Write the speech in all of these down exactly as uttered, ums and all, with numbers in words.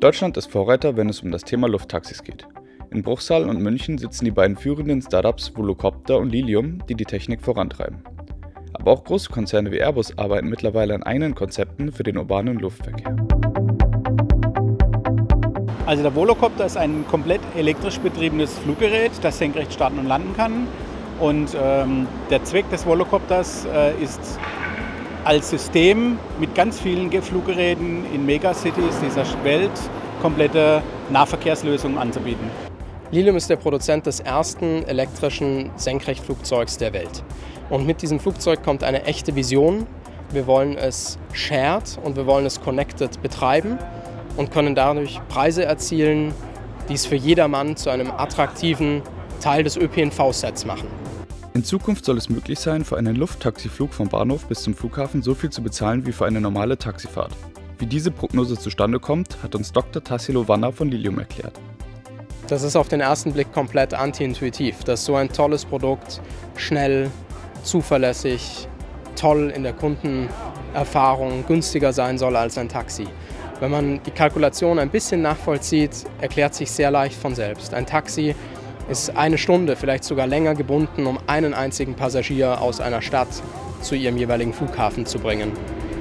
Deutschland ist Vorreiter, wenn es um das Thema Lufttaxis geht. In Bruchsal und München sitzen die beiden führenden Startups Volocopter und Lilium, die die Technik vorantreiben. Aber auch große Konzerne wie Airbus arbeiten mittlerweile an eigenen Konzepten für den urbanen Luftverkehr. Also der Volocopter ist ein komplett elektrisch betriebenes Fluggerät, das senkrecht starten und landen kann. Und ähm, der Zweck des Volocopters äh, ist, als System mit ganz vielen Fluggeräten in Megacities dieser Welt komplette Nahverkehrslösungen anzubieten. Lilium ist der Produzent des ersten elektrischen Senkrechtflugzeugs der Welt. Und mit diesem Flugzeug kommt eine echte Vision. Wir wollen es shared und wir wollen es connected betreiben und können dadurch Preise erzielen, die es für jedermann zu einem attraktiven Teil des Ö P N V-Sets machen. In Zukunft soll es möglich sein, für einen Lufttaxiflug vom Bahnhof bis zum Flughafen so viel zu bezahlen wie für eine normale Taxifahrt. Wie diese Prognose zustande kommt, hat uns Doktor Tassilo Wanner von Lilium erklärt. Das ist auf den ersten Blick komplett antiintuitiv, dass so ein tolles Produkt schnell, zuverlässig, toll in der Kundenerfahrung günstiger sein soll als ein Taxi. Wenn man die Kalkulation ein bisschen nachvollzieht, erklärt sich sehr leicht von selbst. Ein Taxi ist eine Stunde, vielleicht sogar länger gebunden, um einen einzigen Passagier aus einer Stadt zu ihrem jeweiligen Flughafen zu bringen.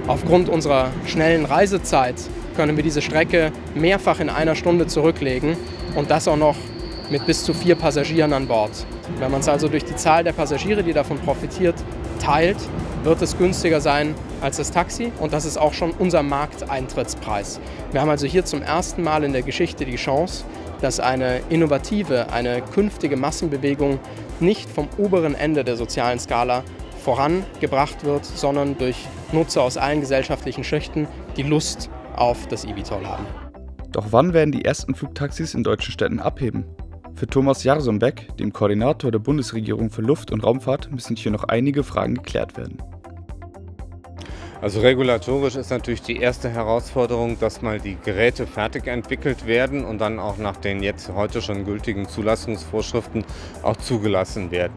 Aufgrund unserer schnellen Reisezeit können wir diese Strecke mehrfach in einer Stunde zurücklegen und das auch noch mit bis zu vier Passagieren an Bord. Wenn man es also durch die Zahl der Passagiere, die davon profitiert, teilt, wird es günstiger sein als das Taxi und das ist auch schon unser Markteintrittspreis. Wir haben also hier zum ersten Mal in der Geschichte die Chance, dass eine innovative, eine künftige Massenbewegung nicht vom oberen Ende der sozialen Skala vorangebracht wird, sondern durch Nutzer aus allen gesellschaftlichen Schichten, die Lust auf das eVTOL haben. Doch wann werden die ersten Flugtaxis in deutschen Städten abheben? Für Thomas Jarzombek, dem Koordinator der Bundesregierung für Luft- und Raumfahrt, müssen hier noch einige Fragen geklärt werden. Also regulatorisch ist natürlich die erste Herausforderung, dass mal die Geräte fertig entwickelt werden und dann auch nach den jetzt heute schon gültigen Zulassungsvorschriften auch zugelassen werden.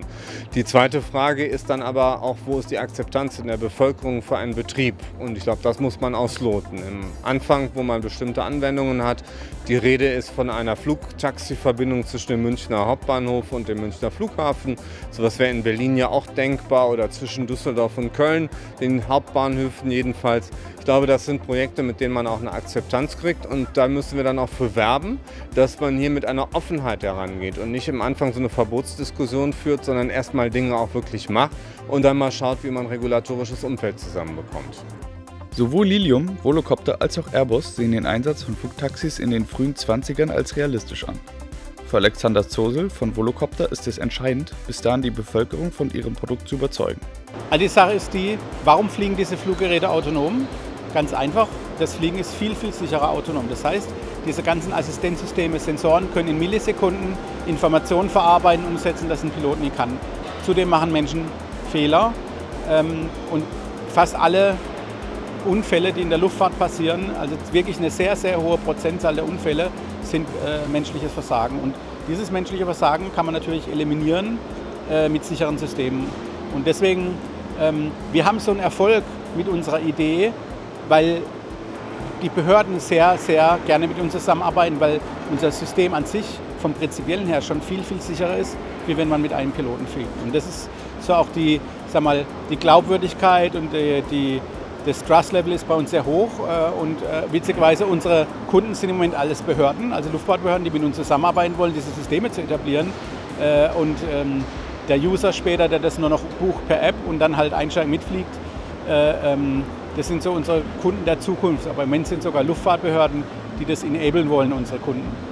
Die zweite Frage ist dann aber auch, wo ist die Akzeptanz in der Bevölkerung für einen Betrieb? Und ich glaube, das muss man ausloten. Im Anfang, wo man bestimmte Anwendungen hat, die Rede ist von einer Flugtaxi-Verbindung zwischen dem Münchner Hauptbahnhof und dem Münchner Flughafen. Sowas wäre in Berlin ja auch denkbar oder zwischen Düsseldorf und Köln, den Hauptbahnhöfen jedenfalls. Ich glaube, das sind Projekte, mit denen man auch eine Akzeptanz kriegt und da müssen wir dann auch für werben, dass man hier mit einer Offenheit herangeht und nicht am Anfang so eine Verbotsdiskussion führt, sondern erstmal Dinge auch wirklich macht und dann mal schaut, wie man ein regulatorisches Umfeld zusammenbekommt. Sowohl Lilium, Volocopter als auch Airbus sehen den Einsatz von Flugtaxis in den frühen zwanzigern als realistisch an. Für Alexander Zosel von Volocopter ist es entscheidend, bis dahin die Bevölkerung von ihrem Produkt zu überzeugen. Also die Sache ist die, warum fliegen diese Fluggeräte autonom? Ganz einfach, das Fliegen ist viel, viel sicherer autonom. Das heißt, diese ganzen Assistenzsysteme, Sensoren können in Millisekunden Informationen verarbeiten, umsetzen, das ein Pilot nie kann. Zudem machen Menschen Fehler ähm, und fast alle Unfälle, die in der Luftfahrt passieren, also wirklich eine sehr, sehr hohe Prozentzahl der Unfälle, sind äh, menschliches Versagen. Und dieses menschliche Versagen kann man natürlich eliminieren äh, mit sicheren Systemen. Und deswegen, ähm, wir haben so einen Erfolg mit unserer Idee, weil die Behörden sehr, sehr gerne mit uns zusammenarbeiten, weil unser System an sich vom Prinzipiellen her schon viel, viel sicherer ist, wie wenn man mit einem Piloten fliegt. Und das ist so auch die, sag mal, die Glaubwürdigkeit und die, die das Trust-Level ist bei uns sehr hoch äh, und äh, witzigerweise unsere Kunden sind im Moment alles Behörden, also Luftfahrtbehörden, die mit uns zusammenarbeiten wollen, diese Systeme zu etablieren. Äh, und ähm, der User später, der das nur noch bucht per App und dann halt einsteigt mitfliegt, äh, ähm, das sind so unsere Kunden der Zukunft. Aber im Moment sind sogar Luftfahrtbehörden, die das enablen wollen, unsere Kunden.